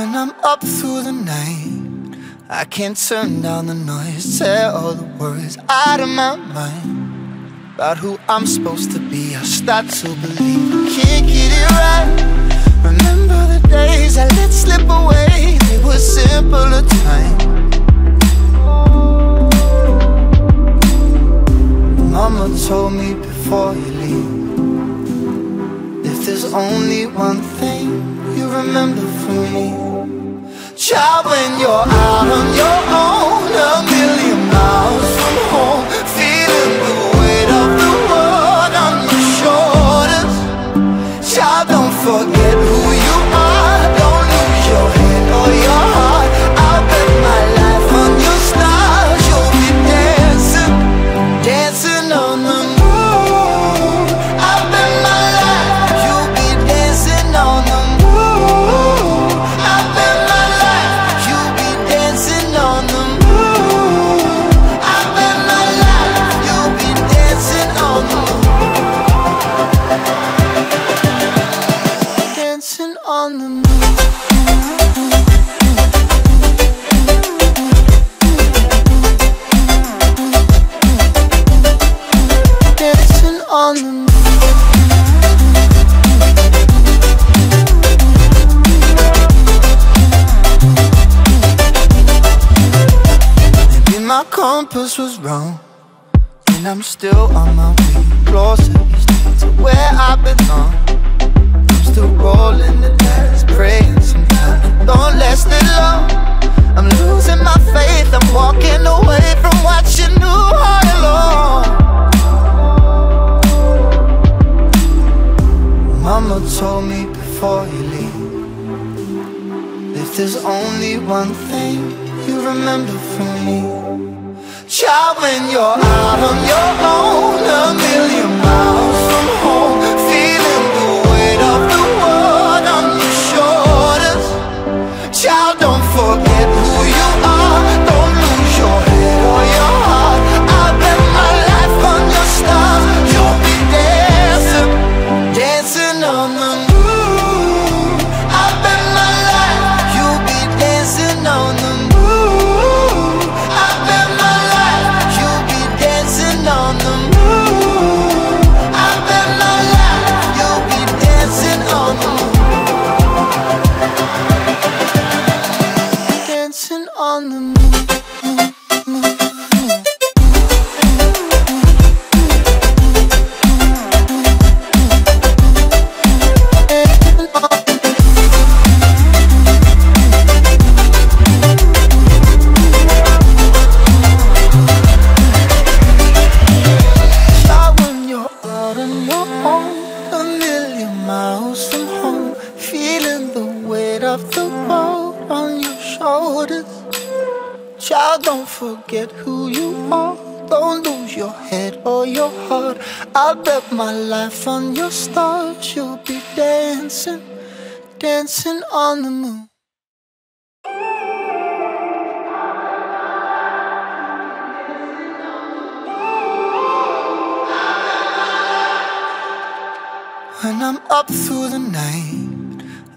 When I'm up through the night, I can't turn down the noise. Tear all the worries out of my mind about who I'm supposed to be. I start to believe I can't get it right. Remember the days I let slip away, they were simpler times. Mama told me before you leave, if there's only one thing you remember from me, child, when you're out on your own, a million miles from home, feeling the weight of the world on your shoulders, child, don't forget who you are. Don't lose your head or your heart. I'll bet my life on your stars. You'll be dancing, dancing on the moon. I'll bet my life you'll be dancing on the moon. On the moon. Dancing on the moon. Maybe my compass was wrong, and I'm still on my way, closer to where I belong. Still rolling the dice, praying sometimes it don't last that long. I'm losing my faith, I'm walking away from what you knew all along. Mama told me before you leave, if there's only one thing you remember from me, child, when you're out on your own, a million miles from home, feeling the weight of the world on your shoulders, child, don't forget who you are. Don't lose your head or your heart. I bet my life on your stars. You'll be dancing, dancing on the moon. I bet my life you'll be dancing on the moon. I bet my life you'll be dancing on the moon. I bet my life you'll be dancing on the moon. Dancing on the moon. Child, when you're out on your own, a million miles from home, feeling the weight of the world on your shoulders, child, don't forget who you are. Don't lose your head or your heart. I'll bet my life on your stars. You'll be dancing, dancing on the moon. When I'm up through the night,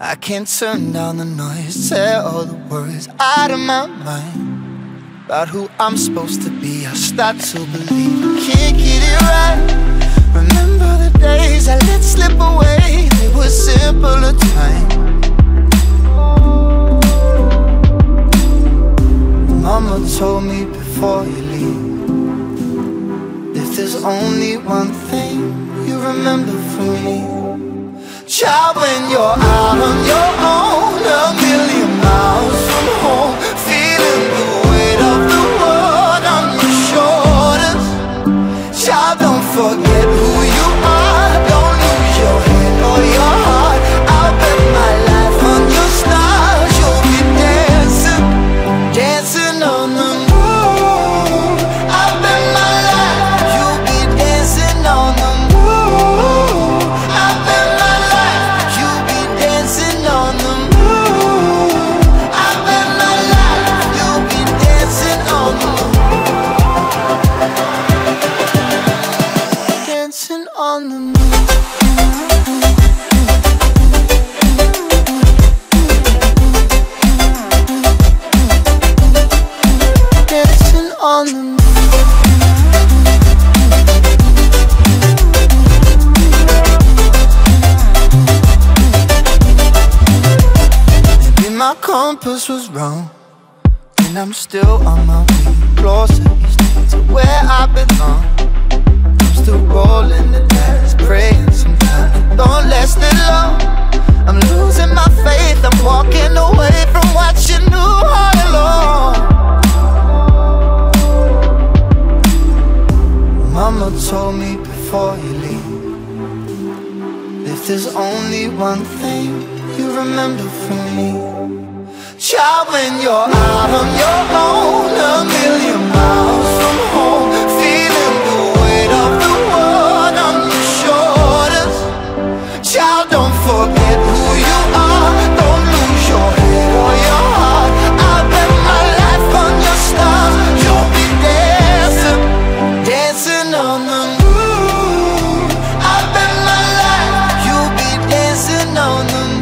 I can't turn down the noise. Tear all the worries out of my mind about who I'm supposed to be. I start to believe I can't get it right. Remember the days I let slip away, they were simpler times. Mama told me before you leave, if there's only one thing you remember from me, child, when you're out on your own, a million miles from home, feeling the weight of the world on your shoulders, child, don't forget who you are. Don't lose your head or your heart. I'll bet my life on your stars. You'll be dancing, dancing on the moon. I'll bet my life you'll be dancing on the moon. I bet my life you'll be dancing on the moon. I purpose was wrong, and I'm still on my way. Closer each day to where I belong. I'm still rolling the dice, praying sometimes it don't last that long. I'm losing my faith, I'm walking away from what you knew all along. Mama told me before you leave, if there's only one thing you remember from me, child, when you're out on your own, a million miles from home, feeling the weight of the world on your shoulders. Child, don't forget who you are. Don't lose your head or your heart. I bet my life on your stars. You'll be dancing, dancing on the moon. I bet my life you'll be dancing on the moon.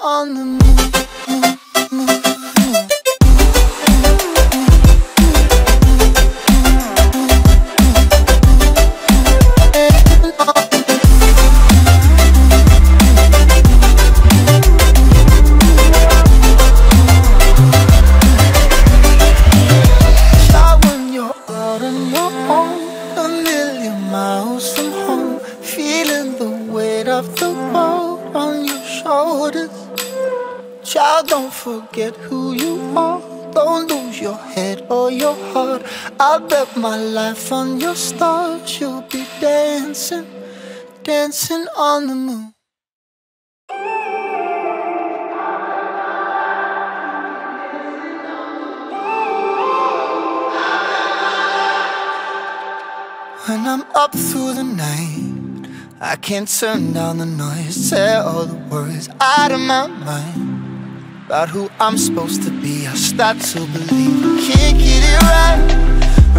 On the moon, when you're out on your own, a million miles from home, feeling the weight of the world on your shoulders. Child, don't forget who you are. Don't lose your head or your heart. I bet my life on your stars. You'll be dancing, dancing on the moon. When I'm up through the night, I can't turn down the noise. Tear all the worries out of my mind about who I'm supposed to be. I start to believe I can't get it right.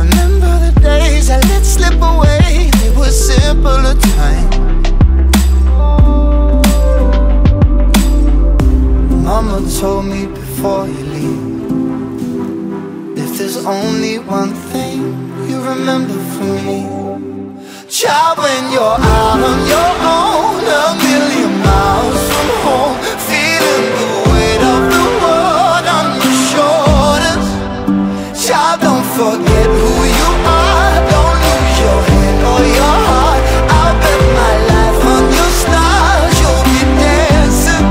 Remember the days I let slip away, they were simpler time. Mama told me before you leave, if there's only one thing you remember from me, child, when you're out on your own, a million miles from home, feeling the forget who you are. Don't lose your head or your heart. I bet my life on your stars. You'll be dancing,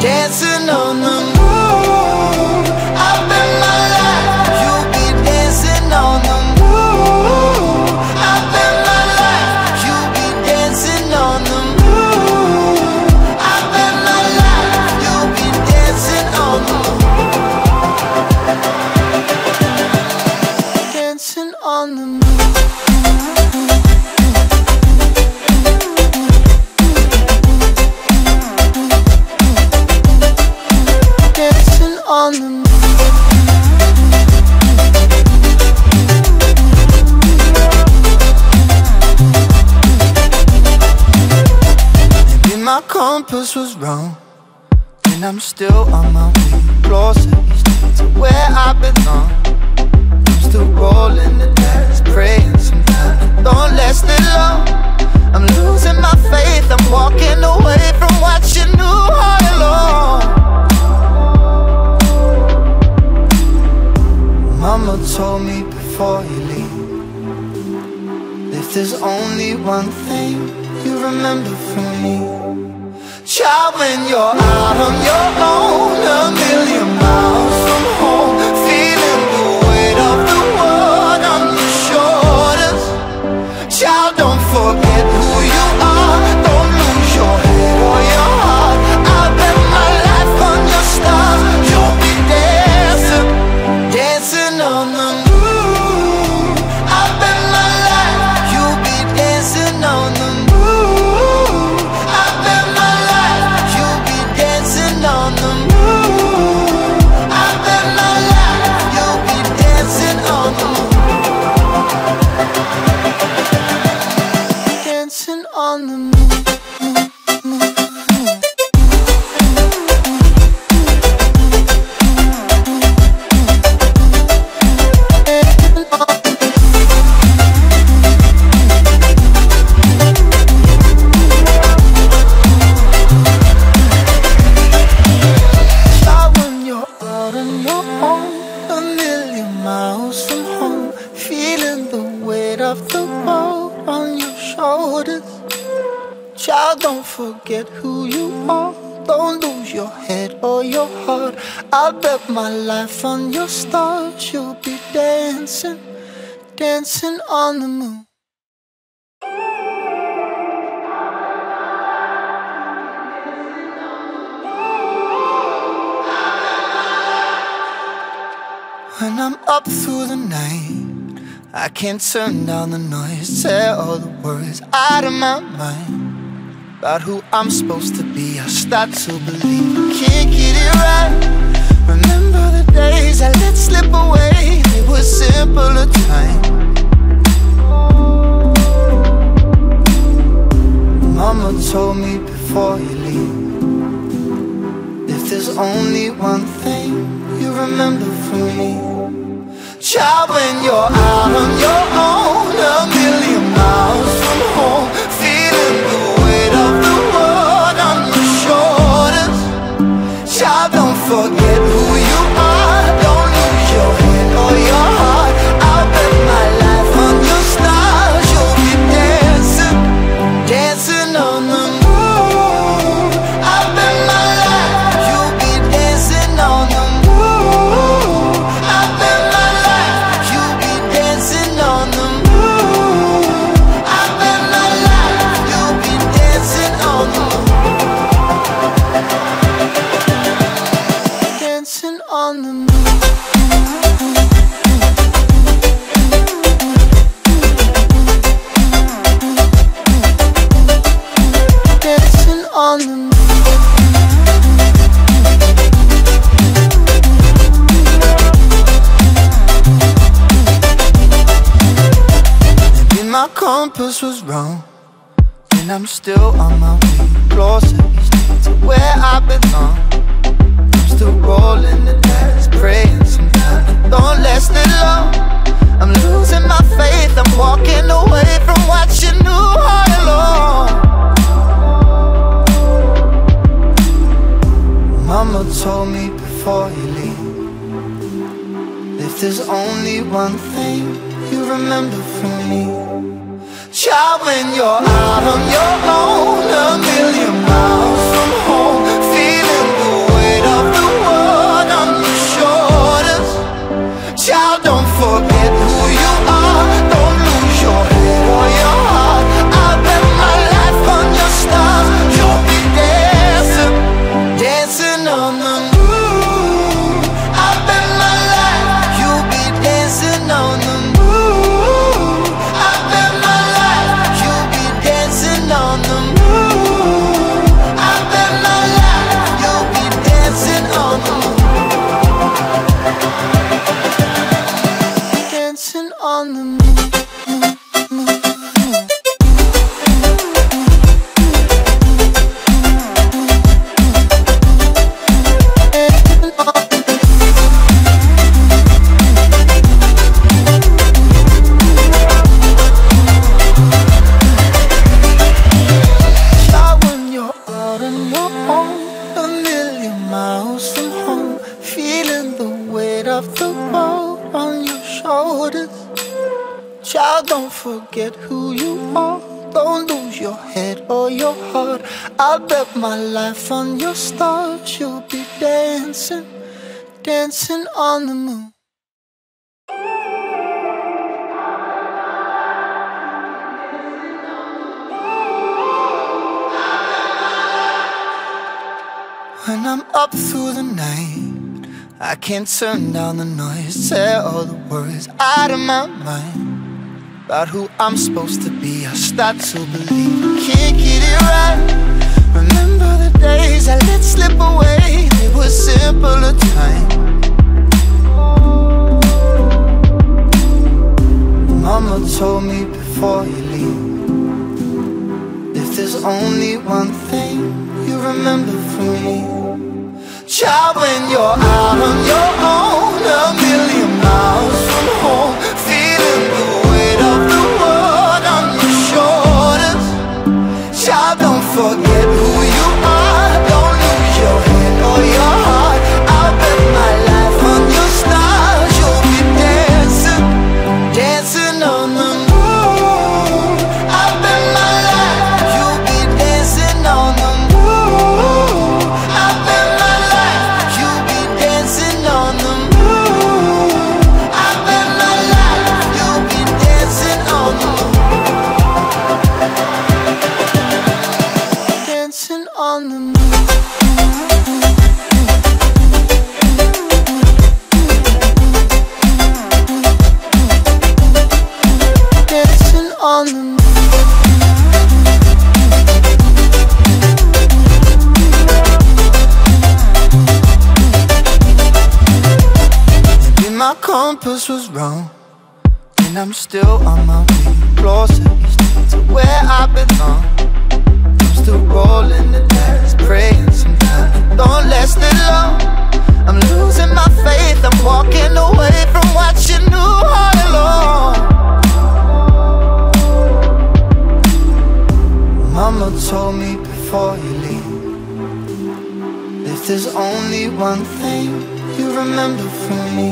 dancing on the moon. I bet my life you'll be dancing on the moon. I bet my life you'll be dancing on the moon. I bet my life you'll be dancing on the moon. Dancing on the moon. Dancing on the moon. Maybe my compass was wrong, and I'm still on my way. Closer each day to where I belong. Still rolling the dice, praying sometimes it don't last that long. I'm losing my faith, I'm walking away from what you knew all along. Mama told me before you leave, if there's only one thing you remember from me, child, when you're out on your own, a million miles from home, feeling the weight of the world on your shoulders. Child, don't forget who you are. Don't lose your head or your heart. I bet my life on your stars. You'll be dancing, dancing on the moon. I bet my life you'll be dancing on the moon. I bet my life you'll be dancing on the moon. of the world on your shoulders. Child, don't forget who you are. Don't lose your head or your heart. I bet my life on your stars. You'll be dancing, dancing on the moon. When I'm up through the night, I can't turn down the noise. Tear all the worries out of my mind about who I'm supposed to be. I start to believe I can't get it right. Remember the days I let slip away. They were simpler times. Mama told me before you leave, if there's only one thing you remember from me, child, when you're out on your own, a million miles from home, feeling the weight of the world on your shoulders. Child, don't forget who you are. Don't lose your head or your heart. I'll bet my life on your stars. You'll be dancing, dancing on the moon. On the moon. Dancing on the moon. Maybe my compass was wrong, and I'm still on my way, closer to where I belong. Still rolling the dice, praying sometimes it don't last that long. I'm losing my faith, I'm walking away from what you knew all along. Mama told me before you leave, if there's only one thing you remember from me, child, when you're out on your own, a million miles from home, feeling the weight of the world on your shoulders. Child, don't forget who you are. Don't lose your head or your heart. I bet my life on your stars. You'll be dancing, dancing on the moon. I bet my life. You'll be dancing on the moon. I bet my life. You'll be dancing on the moon. I bet my life. You'll be dancing on the moon. Dancing on the moon. Of the world on your shoulders. Child, don't forget who you are. Don't lose your head or your heart. I bet my life on your stars. You'll be dancing, dancing on the moon. When I'm up through the night, I can't turn down the noise. Tear all the worries out of my mind about who I'm supposed to be. I start to believe I can't get it right. Remember the days I let slip away. They were simpler times. Mama told me before you leave, if there's only one thing you remember from me, child, when you're out on your own, a million miles from home, feeling the weight of the world on your shoulders. Child, don't forget who you are. Don't lose your head or your heart. I'll bet my life on your stars. You'll be dancing, dancing on the moon. else was wrong, and I'm still on my way. Closer to where I belong. I'm still rolling the dice, praying sometimes. Don't last too long. I'm losing my faith. I'm walking away from what you knew all along. Mama told me before you leave, if there's only one thing you remember from me,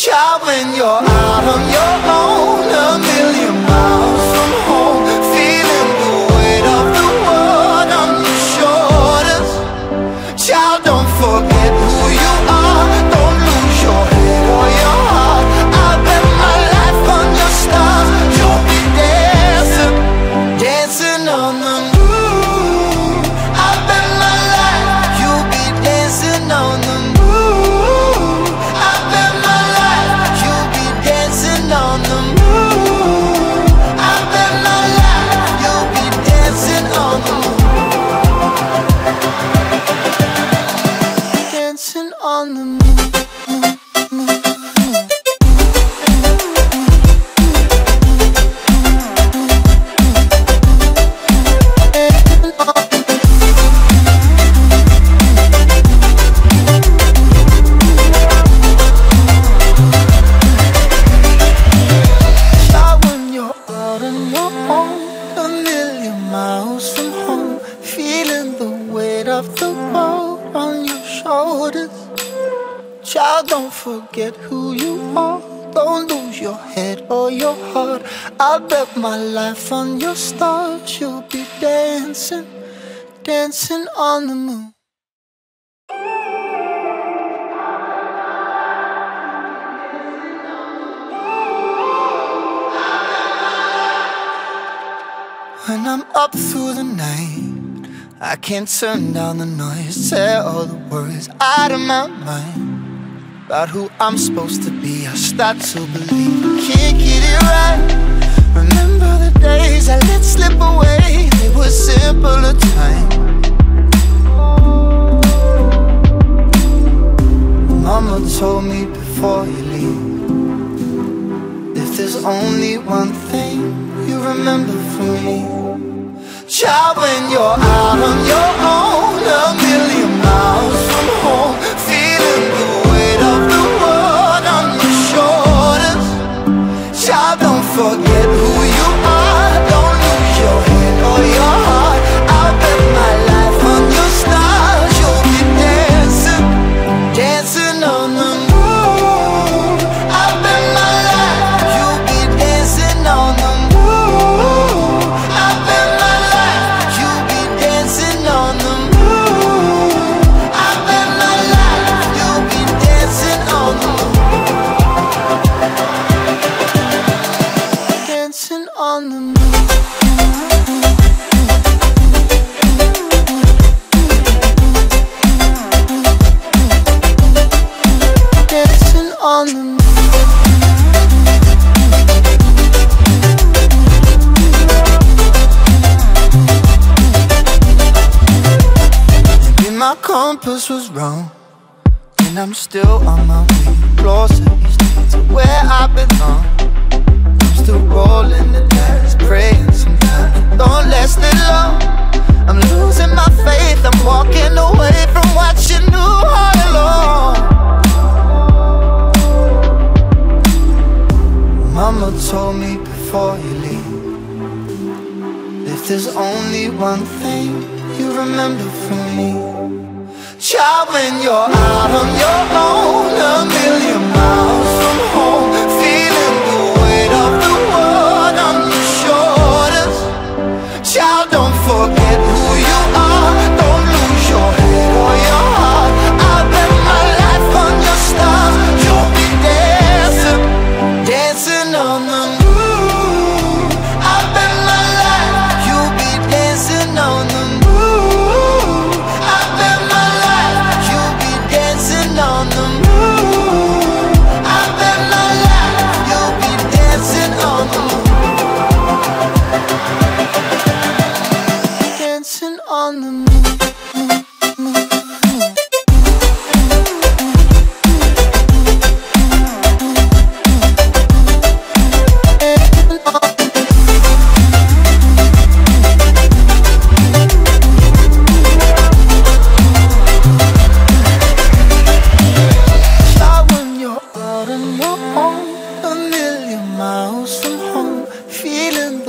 child, when you're out on your own, a million miles from home, feeling the weight of the world on your shoulders, child, don't forget who you are. Don't lose your head or your heart. I bet my life on your stars. You'll be dancing, dancing on the moon. I bet my life you'll be dancing on the moon. On the moon, child, when you're out on your own, a million miles from home, feeling the weight of the world on your shoulders. Child, don't forget who you are. Don't lose your head or your heart. I bet my life on your stars. You'll be dancing, dancing on the moon. When I'm up through the night, I can't turn down the noise. Tear all the worries out of my mind about who I'm supposed to be. I start to believe I can't get it right. Remember the days I let slip away. They were simpler time. Mama told me before you leave, if there's only one thing you remember from me, child, when you're out on your own, a million miles from home, feeling blue forget who you are. Don't lose your head or your heart. I bet my life on your stars. You'll be dancing, dancing on the moon. I bet my life you'll be dancing on the moon. I bet my life you'll be dancing on the moon. I bet my life you'll be dancing on the moon. On the moon. Dancing on the moon. Maybe my compass was wrong, and I'm still on my way. Closer to where I belong. Still rolling the dice, praying sometimes. Don't last too long. I'm losing my faith. I'm walking away from what you knew all along. Mama told me before you leave, if there's only one thing you remember from me, child, when you're out on your own, a million miles from home, feeling the weight of the world on your shoulders. Child, don't forget who you are. Don't lose your head or your heart. I bet my life on your stars. You'll be dancing, dancing on the moon. I bet my life you'll be dancing on the moon. I bet my life you'll be dancing on the moon. I bet my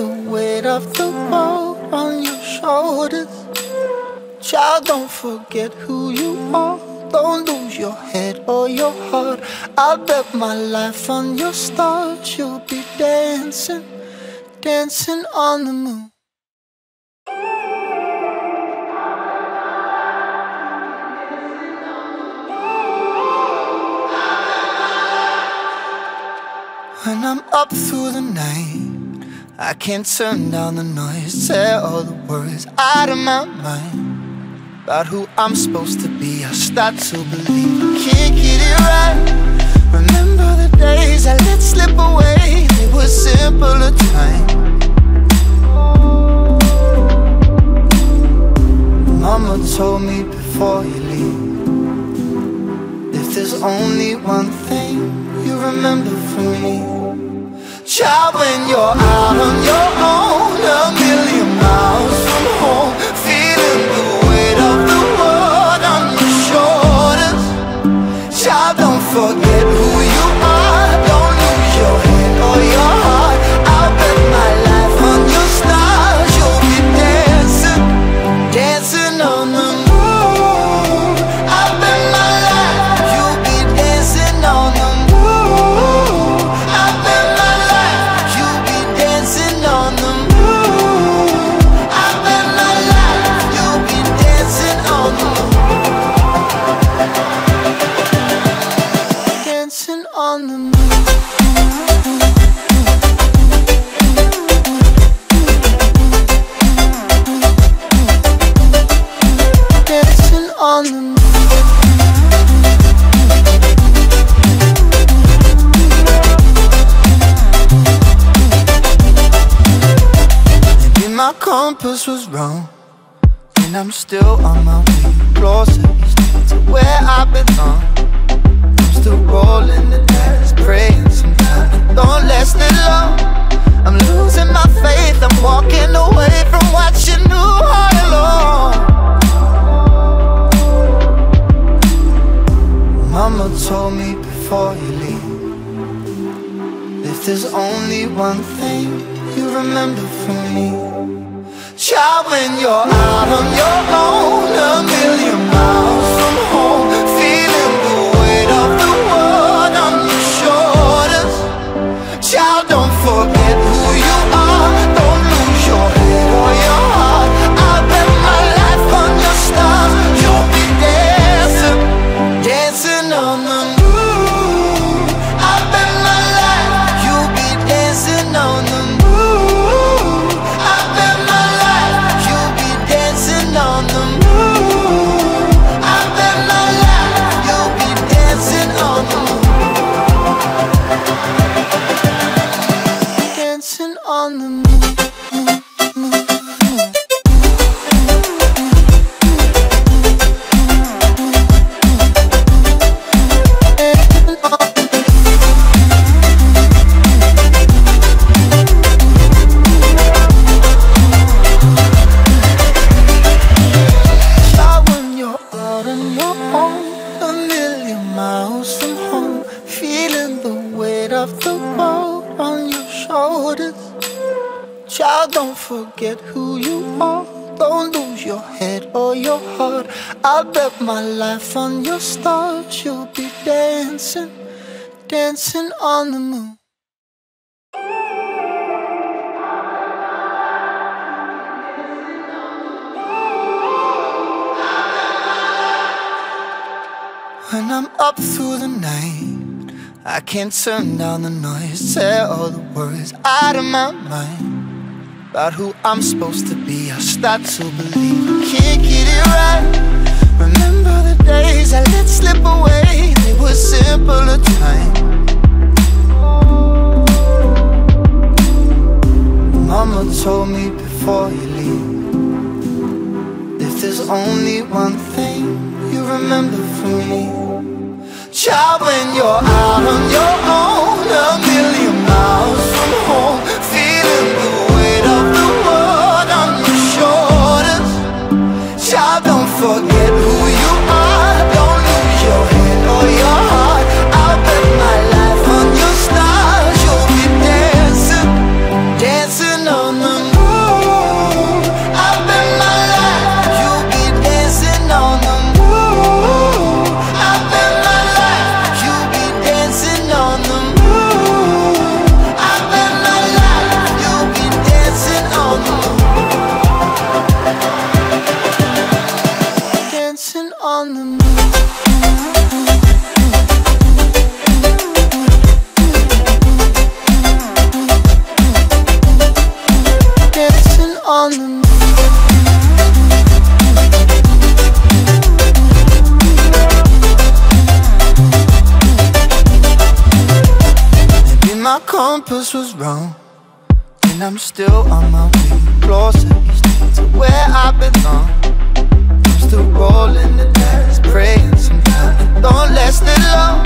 the weight of the world on your shoulders. Child, don't forget who you are. Don't lose your head or your heart. I'll bet my life on your stars. You'll be dancing, dancing on the moon. When I'm up through the night, I can't turn down the noise. Tear all the worries out of my mind about who I'm supposed to be. I start to believe I can't get it right. Remember the days I let slip away. They were simpler times. Mama told me before you leave, if there's only one thing you remember from me, child, when you're out on your own, a million miles from home, feeling the weight of the world on your shoulders. Child, don't forget who you are. Don't lose your head or your heart. I'll bet my life on your stars. You'll be dancing, dancing on the moon. I'll bet my life. You'll be dancing on the moon. On the moon. Dancing on the moon. Maybe my compass was wrong, and I'm still on my way, closer to where I belong. Still rolling the dice, praying sometimes it don't last that long. I'm losing my faith, I'm walking away from what you knew all along. Mama told me before you leave, if there's only one thing you remember from me, child, when you're out on your own, a million miles from home, feeling the weight of the world on your shoulders. Child, don't forget who you are. Don't lose your head or your heart. I'll bet my life on your stars. You'll be dancing, dancing on the moon. I'll bet my life. You'll be dancing on the moon. I'll bet my life. You'll be dancing on the moon. I'll bet my life. You'll be dancing on the moon. Dancing on the moon. Of the world on your shoulders. Child, don't forget who you are. Don't lose your head or your heart. I'll bet my life on your stars. You'll be dancing, dancing on the moon. When I'm up through the night, I can't turn down the noise. Tear all the worries out of my mind about who I'm supposed to be. I start to believe I can't get it right. Remember the days I let slip away. They were simpler times. Mama told me before you leave, if there's only one thing you remember from me, child, when you're out on your own, a million miles from home, feeling the weight of the world on your shoulders. Child, don't forget who you are. Don't lose your head or your heart. I'll bet my life on your stars. You'll be dancing, dancing on the this was wrong, and I'm still on my way. Closer each day to where I belong. I'm still rolling the dice, praying sometimes it don't last that long.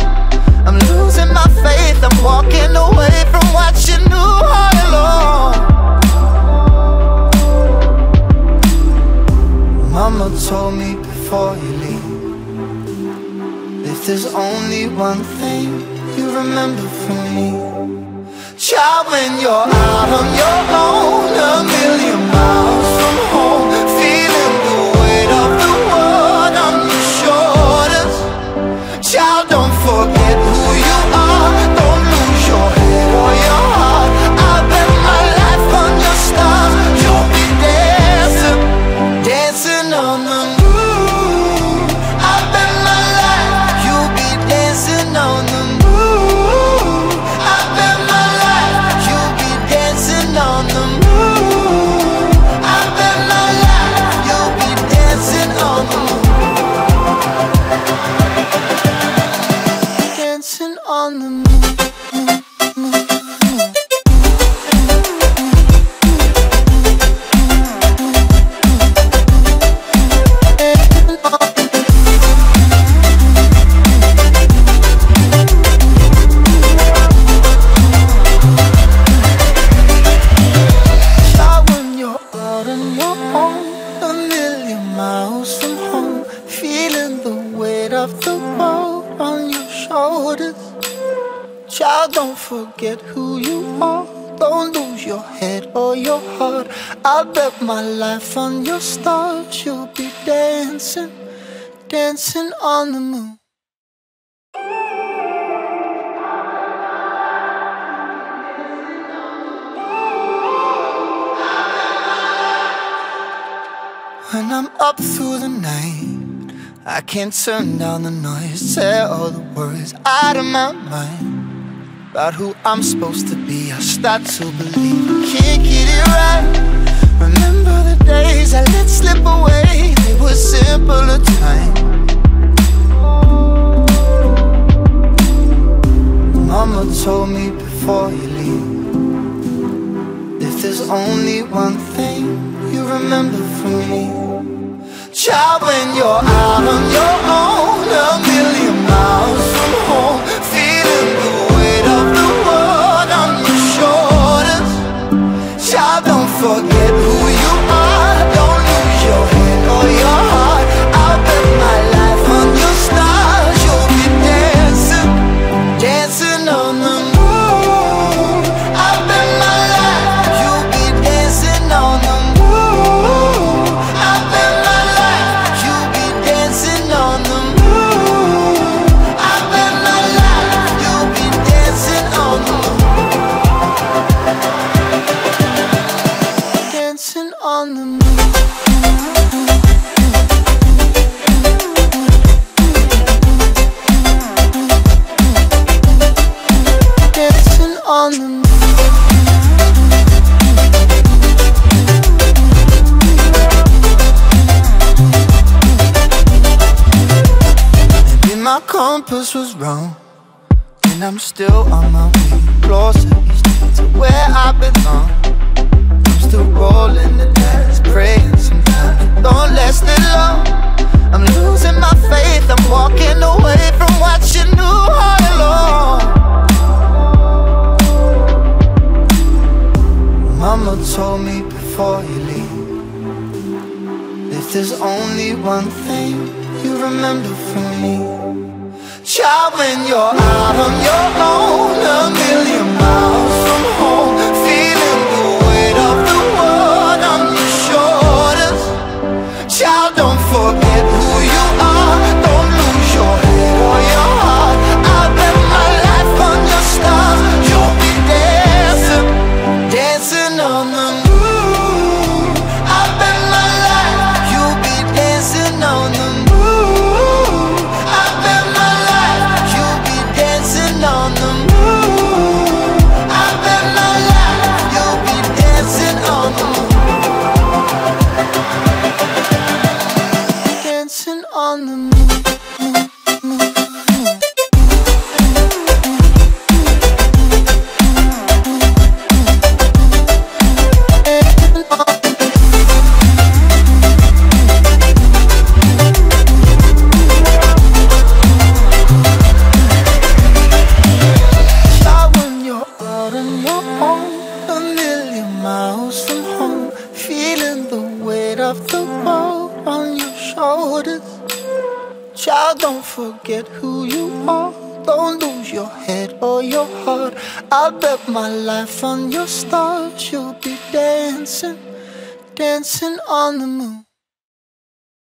I'm losing my faith, I'm walking away from what you knew all along. Mama told me before you leave, if there's only one thing you remember from me, child, when you're out on your own, a million miles from home, feeling the weight of the world on your shoulders, child, don't forget who you are. Don't lose your head or your heart. I bet my life on your stars. You'll be dancing, dancing on the moon. I bet my life you'll be dancing on the moon. I bet my life you'll be dancing on the moon. I bet my life you'll be dancing on the moon. Dancing on the moon. Child, don't forget who you are. Don't lose your head or your heart. I bet my life on your stars. You'll be dancing, dancing on the moon. When I'm up through the night, I can't turn down the noise, tear all the worries out of my mind about who I'm supposed to be. I start to believe I can't get it right. Remember the days I let slip away, they were simpler time. Mama told me before you leave, if there's only one thing you remember from me, child, when you're out on your own, a million miles from home, feeling the weight of the world on your shoulders, child, don't forget who you are. Don't lose your head or your heart. I bet my life on your stars. You'll be dancing, dancing on the moon. I bet my life you'll be dancing on the moon. On the moon. Dancing on the moon. Maybe my compass was wrong, and I'm still on my way. Closer each day to where I belong. Still rolling the dice, praying sometimes it don't last that long. I'm losing my faith, I'm walking away from what you knew all along. Mama told me before you leave, if there's only one thing you remember from me, child, when you're out on your own, a million miles from home, feeling the weight of the world on your shoulders, child, don't forget who you are. Don't lose your head or your heart. I bet my life on your stars. You'll be dancing, dancing on the moon. I bet my life you'll be dancing on the moon. I bet my life you'll be dancing on the moon. I bet my notice. Child, don't forget who you are. Don't lose your head or your heart. I bet my life on your stars. You'll be dancing, dancing on the moon.